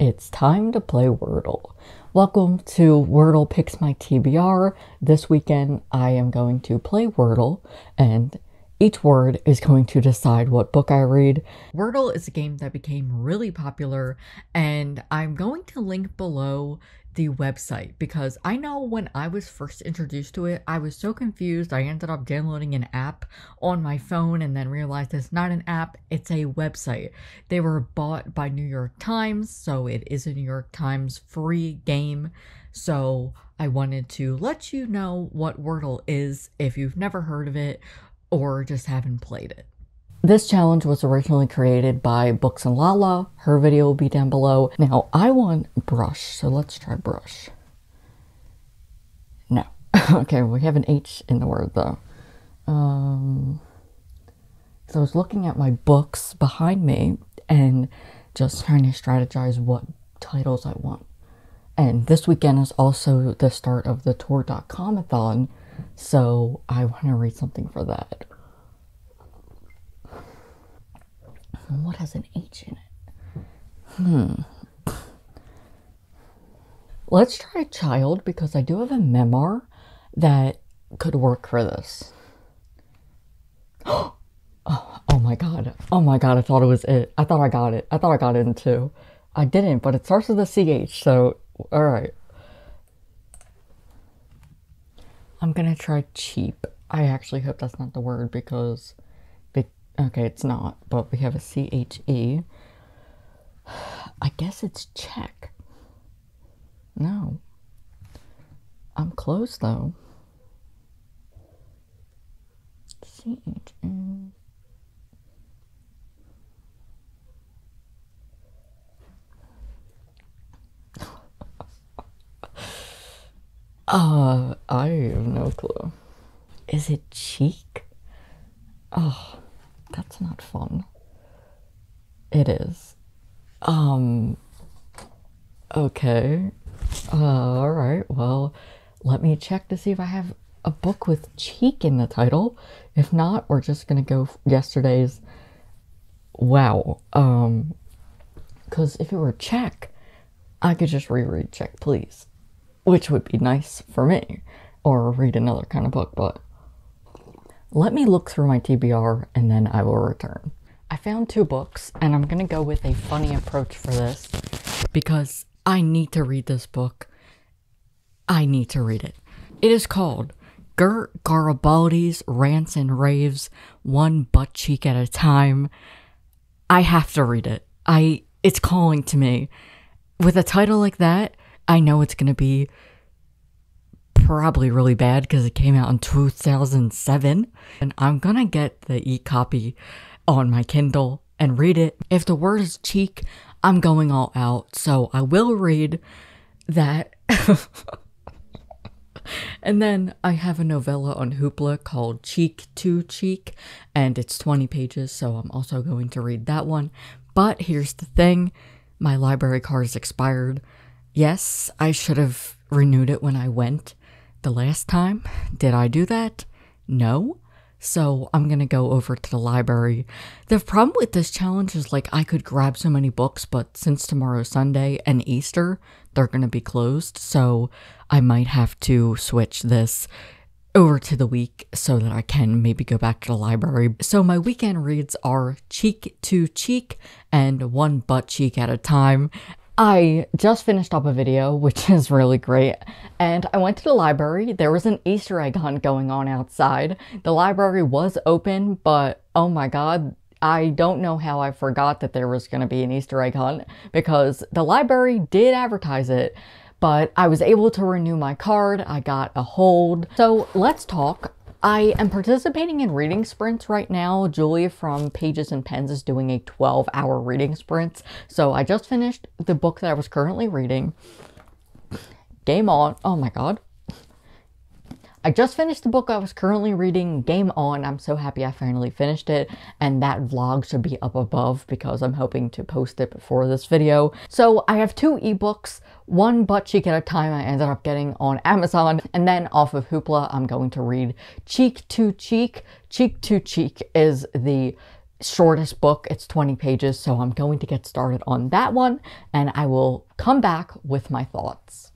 It's time to play Wordle. Welcome to Wordle Picks My TBR. This weekend I am going to play Wordle, and each word is going to decide what book I read. Wordle is a game that became really popular, and I'm going to link below the website because I know when I was first introduced to it, I was so confused. I ended up downloading an app on my phone and then realized it's not an app, it's a website. They were bought by New York Times, so it is a New York Times free game. So I wanted to let you know what Wordle is if you've never heard of it or just haven't played it. This challenge was originally created by Books and Lala. Her video will be down below. Now, I want brush, so let's try brush. No. Okay, we have an H in the word, though. So I was looking at my books behind me and just trying to strategize what titles I want. And this weekend is also the start of the Tor.comathon, so I want to read something for that. What has an H in it? Let's try child because I do have a memoir that could work for this. Oh my god. Oh my god, I thought it was it. I thought I got it. I thought I got it in two. I didn't, but it starts with a CH, so alright. I'm gonna try cheap. I actually hope that's not the word because... okay, it's not, but we have a C-H-E. I guess it's Czech. No. I'm close, though. C-H-E. I have no clue. Is it cheek? Oh. That's not fun. It is. Okay. Alright, well, let me check to see if I have a book with cheek in the title. If not, we're just gonna go yesterday's. Wow. Because if it were check, I could just reread check, please. Which would be nice for me. Or read another kind of book, but... let me look through my TBR and then I will return. I found two books and I'm gonna go with a funny approach for this because I need to read this book. I need to read it. It is called Gert Garibaldi's Rants and Raves One Butt Cheek at a Time. I have to read it. It's calling to me. With a title like that, I know it's gonna be probably really bad because it came out in 2007, and I'm gonna get the e-copy on my Kindle and read it. If the word is cheek, I'm going all out, so I will read that. And then I have a novella on Hoopla called Cheek to Cheek, and it's 20 pages, so I'm also going to read that one. But here's the thing, my library card is expired. Yes, I should have renewed it when I went the last time. Did I do that? No. So I'm gonna go over to the library. The problem with this challenge is like I could grab so many books, but since tomorrow's Sunday and Easter, they're gonna be closed. So I might have to switch this over to the week so that I can maybe go back to the library. So my weekend reads are Cheek to Cheek and One Butt Cheek at a Time. I just finished up a video, which is really great, and I went to the library. There was an Easter egg hunt going on outside. The library was open, but oh my god, I don't know how I forgot that there was going to be an Easter egg hunt because the library did advertise it, but I was able to renew my card. I got a hold. So let's talk. I am participating in reading sprints right now. Julia from Pages and Pens is doing a 12-hour reading sprint. So I just finished the book that I was currently reading. Game on. Oh my god. I just finished the book I was currently reading. Game on. I'm so happy I finally finished it. And that vlog should be up above because I'm hoping to post it before this video. So I have two ebooks. One Butt Cheek at a Time I ended up getting on Amazon, and then off of Hoopla I'm going to read Cheek to Cheek. Cheek to Cheek is the shortest book. It's 20 pages, so I'm going to get started on that one, and I will come back with my thoughts.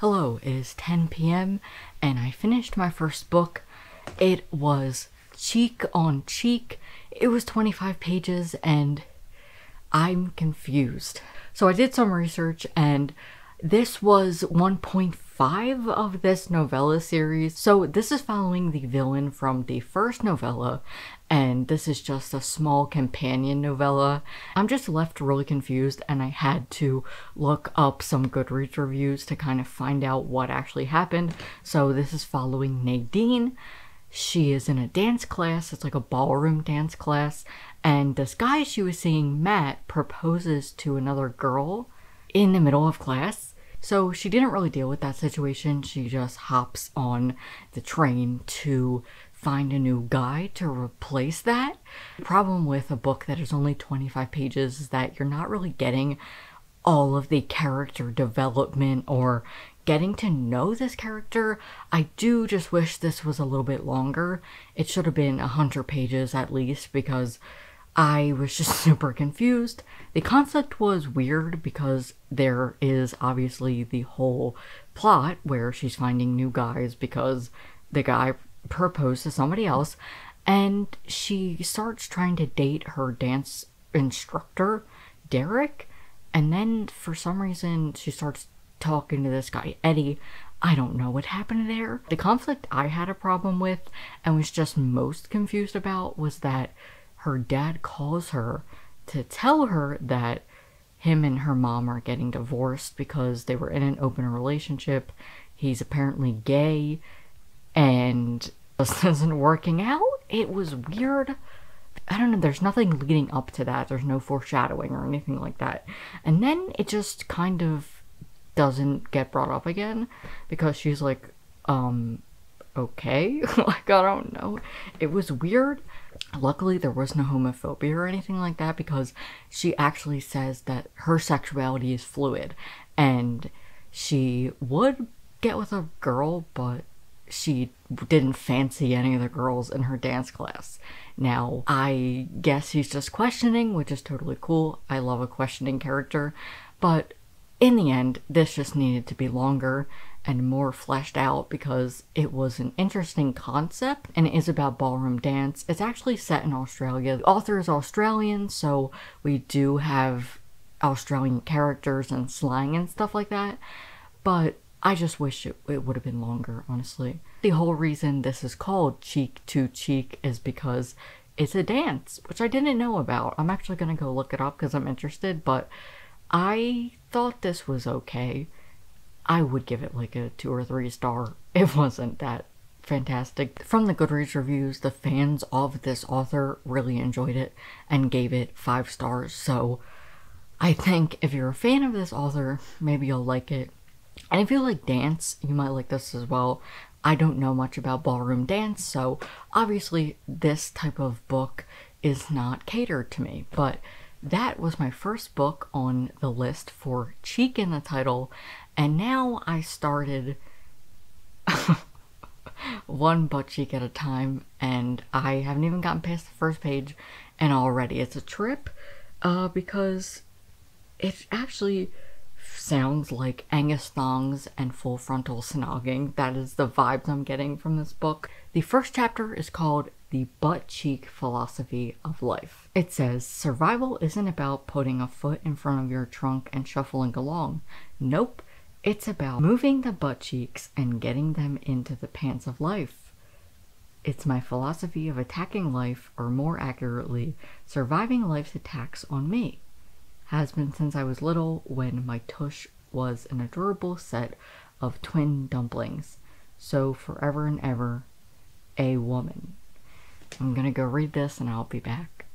Hello, it is 10 p.m. and I finished my first book. It was Cheek on Cheek. It was 25 pages and I'm confused. So I did some research and this was 1.5 of this novella series. So this is following the villain from the first novella and this is just a small companion novella. I'm just left really confused and I had to look up some Goodreads reviews to kind of find out what actually happened. So this is following Nadine. She is in a dance class, it's like a ballroom dance class, and this guy she was seeing, Matt, proposes to another girl in the middle of class. So she didn't really deal with that situation. She just hops on the train to find a new guy to replace that. The problem with a book that is only 25 pages is that you're not really getting all of the character development or getting to know this character. I do just wish this was a little bit longer. It should have been 100 pages at least because I was just super confused. The concept was weird because there is obviously the whole plot where she's finding new guys because the guy proposed to somebody else, and she starts trying to date her dance instructor, Derek, and then for some reason she starts talking to this guy, Eddie. I don't know what happened there. The conflict I had a problem with and was just most confused about was that her dad calls her to tell her that him and her mom are getting divorced because they were in an open relationship. He's apparently gay and this isn't working out. It was weird. I don't know, there's nothing leading up to that. There's no foreshadowing or anything like that. And then it just kind of doesn't get brought up again because she's like, okay, like, I don't know. It was weird. Luckily, there was no homophobia or anything like that because she actually says that her sexuality is fluid and she would get with a girl, but she didn't fancy any of the girls in her dance class. Now, I guess he's just questioning, which is totally cool. I love a questioning character, but in the end, this just needed to be longer and more fleshed out because it was an interesting concept and it is about ballroom dance. It's actually set in Australia. The author is Australian, so we do have Australian characters and slang and stuff like that, but I just wish it would have been longer, honestly. The whole reason this is called Cheek to Cheek is because it's a dance, which I didn't know about. I'm actually gonna go look it up because I'm interested, but I thought this was okay. I would give it like a 2 or 3 star. It wasn't that fantastic. From the Goodreads reviews, the fans of this author really enjoyed it and gave it 5 stars. So I think if you're a fan of this author, maybe you'll like it. And if you like dance, you might like this as well. I don't know much about ballroom dance, so obviously this type of book is not catered to me, but that was my first book on the list for Cheek in the title, and now I started One Butt Cheek at a Time, and I haven't even gotten past the first page, and already it's a trip, because it actually sounds like Angus Thongs and Full Frontal Snogging. That is the vibes I'm getting from this book. The first chapter is called The Butt Cheek Philosophy of Life. It says, survival isn't about putting a foot in front of your trunk and shuffling along. Nope, it's about moving the butt cheeks and getting them into the pants of life. It's my philosophy of attacking life, or more accurately, surviving life's attacks on me. Has been since I was little when my tush was an adorable set of twin dumplings. So forever and ever, a woman. I'm gonna go read this and I'll be back.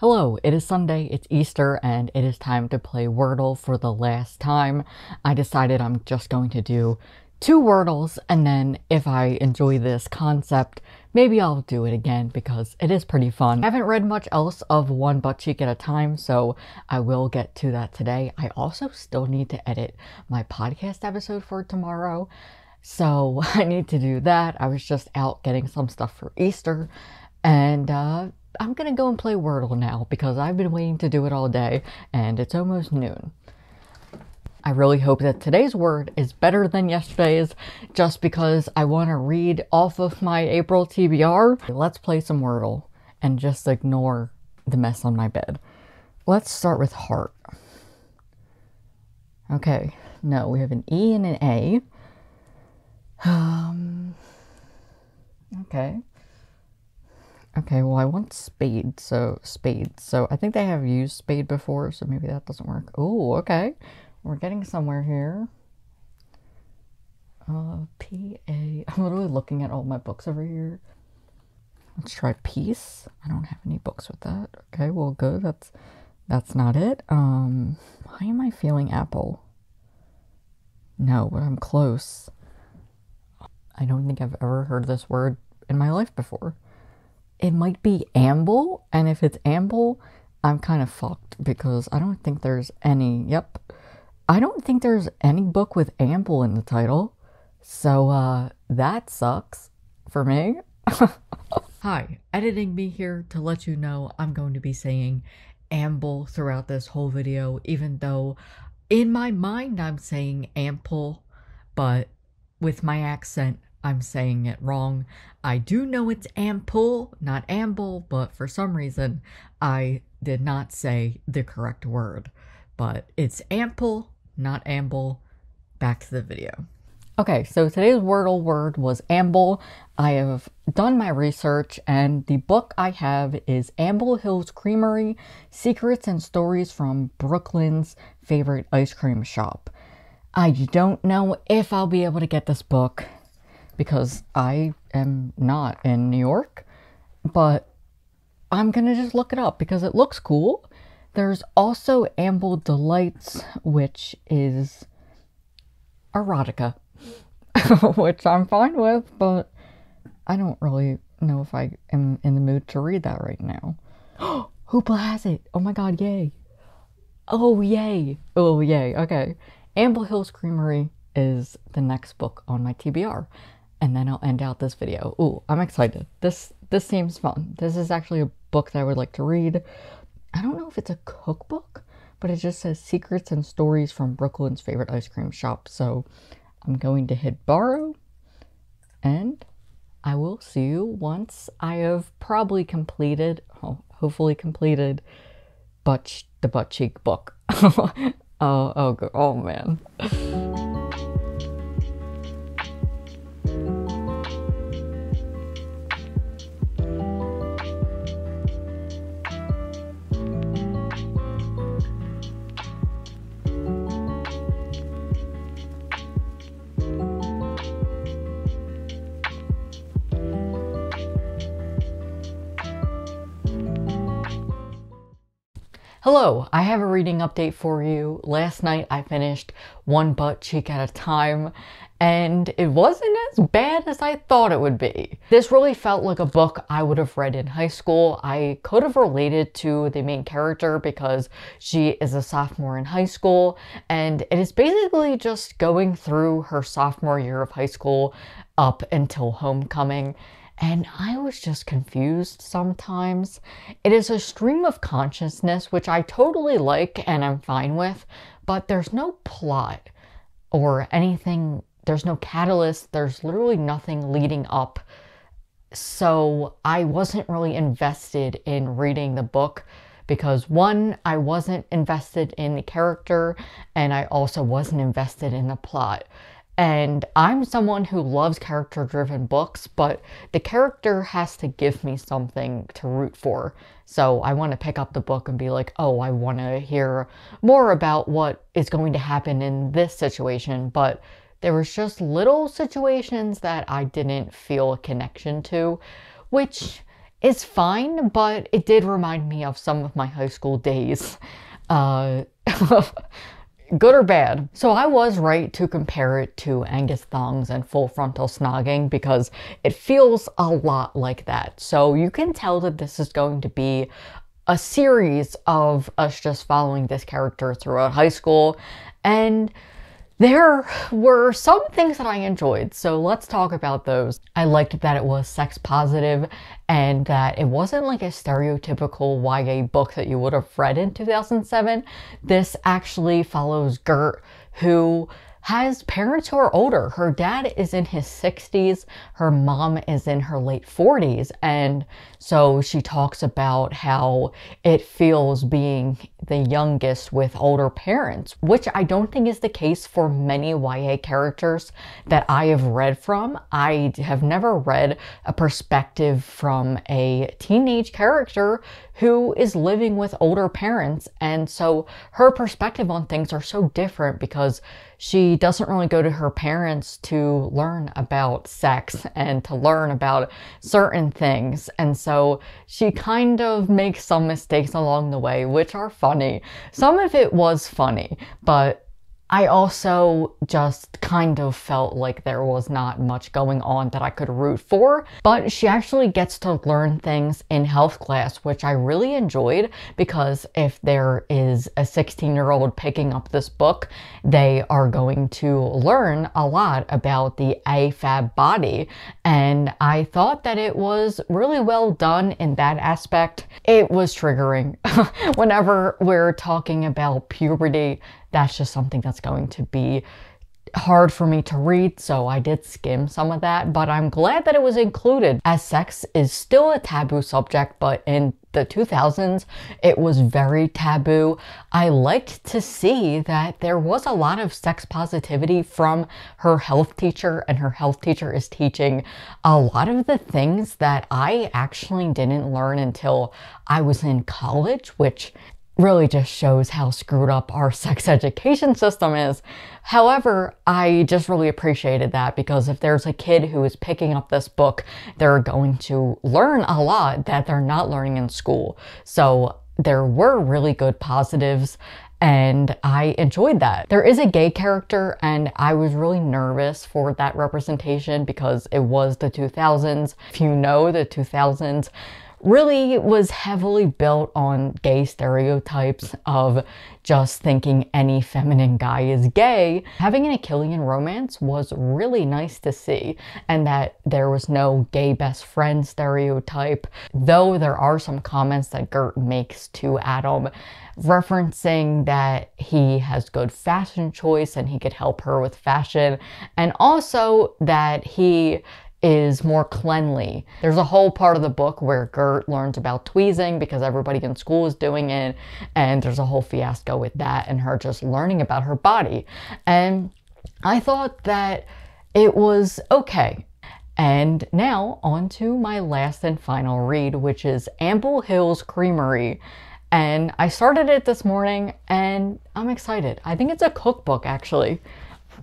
Hello, it is Sunday, it's Easter, and it is time to play Wordle for the last time. I decided I'm just going to do 2 Wordles, and then if I enjoy this concept, maybe I'll do it again because it is pretty fun. I haven't read much else of One Butt Cheek at a Time, so I will get to that today. I also still need to edit my podcast episode for tomorrow, so I need to do that. I was just out getting some stuff for Easter, and I'm gonna go and play Wordle now because I've been waiting to do it all day and it's almost noon. I really hope that today's word is better than yesterday's just because I want to read off of my April TBR. Let's play some Wordle and just ignore the mess on my bed. Let's start with heart. Okay, no, we have an E and an A. Okay, well I want spade, so spades. So I think they have used spade before, so maybe that doesn't work. Oh, okay. We're getting somewhere here. P-A. I'm literally looking at all my books over here. Let's try peace. I don't have any books with that. Okay, well good. That's not it. Why am I feeling apple? No, but I'm close. I don't think I've ever heard this word in my life before. It might be amble, and if it's amble, I'm kind of fucked because I don't think there's any, yep. I don't think there's any book with amble in the title, so that sucks for me. Hi, editing me here to let you know I'm going to be saying amble throughout this whole video, even though in my mind I'm saying ample, but with my accent, I'm saying it wrong. I do know it's ample, not amble, but for some reason I did not say the correct word. But it's ample, not amble. Back to the video. Okay, so today's Wordle word was amble. I have done my research and the book I have is Ample Hills Creamery Secrets and Stories from Brooklyn's Favorite Ice Cream Shop. I don't know if I'll be able to get this book because I am not in New York, but I'm gonna just look it up because it looks cool. There's also Ample Delights, which is erotica, which I'm fine with, but I don't really know if I am in the mood to read that right now. Hoopla has it! Oh my god, yay! Oh yay! Oh yay, okay. Ample Hills Creamery is the next book on my TBR. And then I'll end out this video. Ooh, I'm excited. This seems fun. This is actually a book that I would like to read. I don't know if it's a cookbook, but it just says Secrets and Stories from Brooklyn's Favorite Ice Cream Shop. So I'm going to hit borrow and I will see you once I have probably completed, hopefully completed, the butt cheek book. oh man. Hello, I have a reading update for you. Last night I finished One Butt Cheek at a Time and it wasn't as bad as I thought it would be. This really felt like a book I would have read in high school. I could have related to the main character because she is a sophomore in high school and it is basically just going through her sophomore year of high school up until homecoming. And I was just confused sometimes. It is a stream of consciousness, which I totally like and I'm fine with, but there's no plot or anything. There's no catalyst. There's literally nothing leading up. So I wasn't really invested in reading the book because one, I wasn't invested in the character and I also wasn't invested in the plot. And I'm someone who loves character-driven books, but the character has to give me something to root for. So I want to pick up the book and be like, oh, I want to hear more about what is going to happen in this situation. But there was just little situations that I didn't feel a connection to, which It's fine, but it did remind me of some of my high school days. Good or bad. So I was right to compare it to Angus Thongs and Full Frontal Snogging because it feels a lot like that. So you can tell that this is going to be a series of us just following this character throughout high school. And there were some things that I enjoyed, so let's talk about those. I liked that it was sex positive and that it wasn't like a stereotypical YA book that you would have read in 2007. This actually follows Gert, who has parents who are older. Her dad is in his 60s, her mom is in her late 40s, and so she talks about how it feels being the youngest with older parents, which I don't think is the case for many YA characters that I have read from. I have never read a perspective from a teenage character who is living with older parents, and so her perspective on things are so different because she doesn't really go to her parents to learn about sex and to learn about certain things, and so she kind of makes some mistakes along the way, which are funny. Some of it was funny, but I also just kind of felt like there was not much going on that I could root for, but she actually gets to learn things in health class, which I really enjoyed, because if there is a 16-year-old picking up this book, they are going to learn a lot about the AFAB body, and I thought that it was really well done in that aspect. It was triggering. Whenever we're talking about puberty, that's just something that's going to be hard for me to read, so I did skim some of that, but I'm glad that it was included, as sex is still a taboo subject, but in the 2000s it was very taboo. I liked to see that there was a lot of sex positivity from her health teacher, and her health teacher is teaching a lot of the things that I actually didn't learn until I was in college, which really just shows how screwed up our sex education system is. However, I just really appreciated that, because if there's a kid who is picking up this book, they're going to learn a lot that they're not learning in school. So there were really good positives, and I enjoyed that. There is a gay character, and I was really nervous for that representation because it was the 2000s. If you know, the 2000s really was heavily built on gay stereotypes of just thinking any feminine guy is gay. Having an Achillean romance was really nice to see, and that there was no gay best friend stereotype, though there are some comments that Gert makes to Adam referencing that he has good fashion choice and he could help her with fashion, and also that he is more cleanly. There's a whole part of the book where Gert learns about tweezing because everybody in school is doing it, and there's a whole fiasco with that and her just learning about her body. And I thought that it was okay. And now on to my last and final read, which is Ample Hills Creamery. And I started it this morning and I'm excited. I think it's a cookbook actually,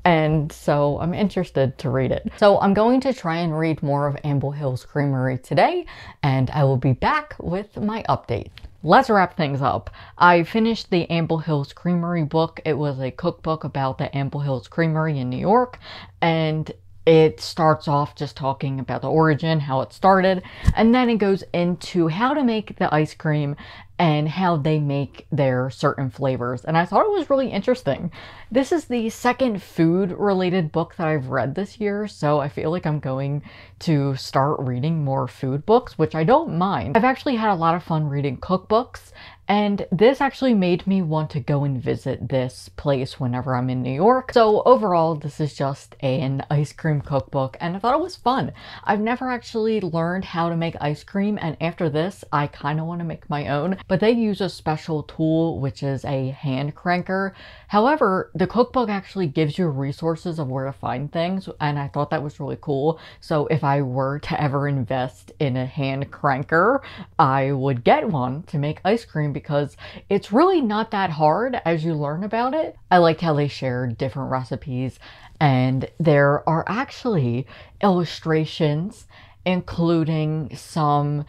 and so I'm interested to read it. So I'm going to try and read more of Ample Hills Creamery today, and I will be back with my update. Let's wrap things up. I finished the Ample Hills Creamery book. It was a cookbook about the Ample Hills Creamery in New York, and it starts off just talking about the origin, how it started, and then it goes into how to make the ice cream and how they make their certain flavors, and I thought it was really interesting. This is the second food-related book that I've read this year, so I feel like I'm going to start reading more food books, which I don't mind. I've actually had a lot of fun reading cookbooks, and this actually made me want to go and visit this place whenever I'm in New York. So overall, this is just an ice cream cookbook, and I thought it was fun. I've never actually learned how to make ice cream, and after this, I kind of want to make my own, but they use a special tool, which is a hand cranker. However, the cookbook actually gives you resources of where to find things, and I thought that was really cool. So if I were to ever invest in a hand cranker, I would get one to make ice cream, because it's really not that hard as you learn about it. I liked how they shared different recipes, and there are actually illustrations, including some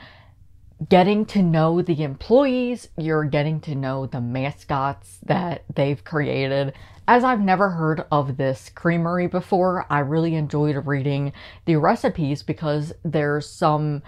getting to know the employees, you're getting to know the mascots that they've created. As I've never heard of this creamery before, I really enjoyed reading the recipes because there's some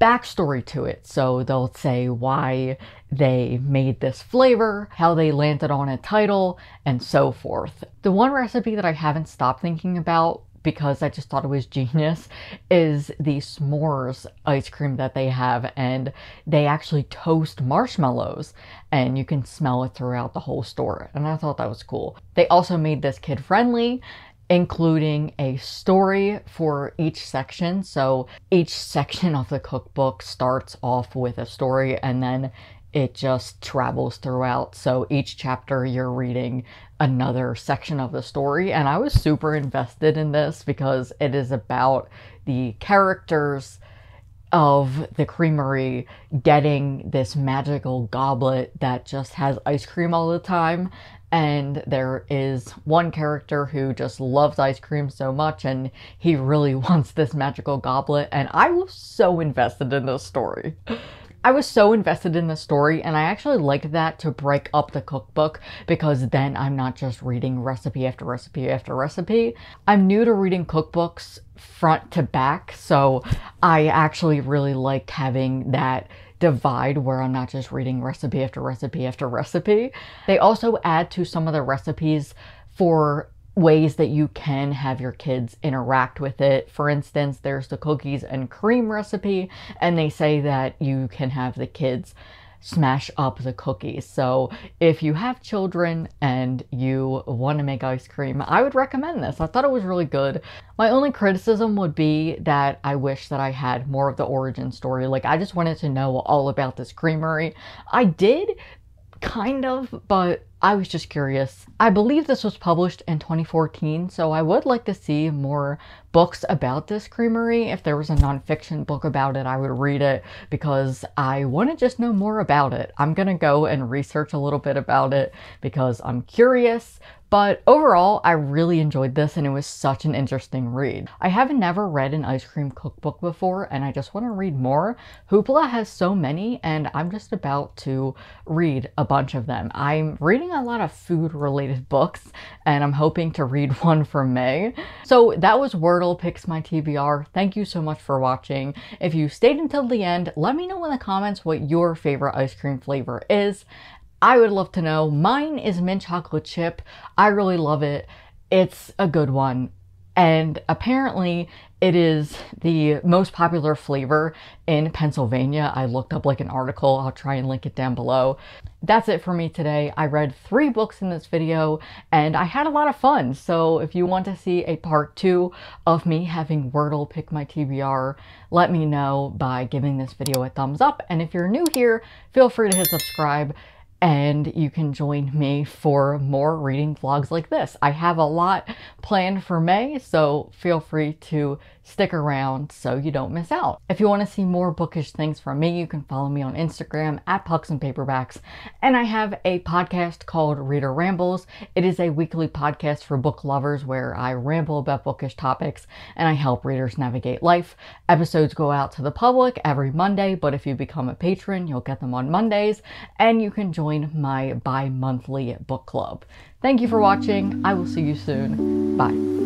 backstory to it. So they'll say why they made this flavor, how they landed on a title, and so forth. The one recipe that I haven't stopped thinking about because I just thought it was genius is the s'mores ice cream that they have, and they actually toast marshmallows and you can smell it throughout the whole store, and I thought that was cool. They also made this kid friendly, including a story for each section. So each section of the cookbook starts off with a story and then it just travels throughout. So each chapter you're reading another section of the story. And I was super invested in this because it is about the characters of the creamery getting this magical goblet that just has ice cream all the time. And there is one character who just loves ice cream so much and he really wants this magical goblet. And I was so invested in this story. I was so invested in the story, and I actually liked that to break up the cookbook because then I'm not just reading recipe after recipe after recipe. I'm new to reading cookbooks front to back, so I actually really liked having that divide where I'm not just reading recipe after recipe after recipe. They also add to some of the recipes for ways that you can have your kids interact with it. For instance, there's the cookies and cream recipe, and they say that you can have the kids smash up the cookies. So if you have children and you want to make ice cream, I would recommend this. I thought it was really good. My only criticism would be that I wish that I had more of the origin story. Like, I just wanted to know all about this creamery. I did, kind of, but I was just curious. I believe this was published in 2014, so I would like to see more books about this creamery. If there was a nonfiction book about it, I would read it because I want to just know more about it. I'm gonna go and research a little bit about it because I'm curious. But overall, I really enjoyed this and it was such an interesting read. I have never read an ice cream cookbook before and I just want to read more. Hoopla has so many and I'm just about to read a bunch of them. I'm reading a lot of food related books and I'm hoping to read one for May. So that was Wordle Picks My TBR. Thank you so much for watching. If you stayed until the end, let me know in the comments what your favorite ice cream flavor is. I would love to know. Mine is mint chocolate chip. I really love it. It's a good one. And apparently it is the most popular flavor in Pennsylvania. I looked up like an article. I'll try and link it down below. That's it for me today. I read 3 books in this video and I had a lot of fun. So if you want to see a part 2 of me having Wordle pick my TBR, let me know by giving this video a thumbs up. And if you're new here, feel free to hit subscribe. And you can join me for more reading vlogs like this. I have a lot planned for May, so feel free to stick around so you don't miss out. If you want to see more bookish things from me, you can follow me on Instagram at Pucksandpaperbacks. And I have a podcast called Reader Rambles. It is a weekly podcast for book lovers where I ramble about bookish topics and I help readers navigate life. Episodes go out to the public every Monday, but if you become a patron, you'll get them on Mondays, and you can join my bi-monthly book club. Thank you for watching. I will see you soon. Bye.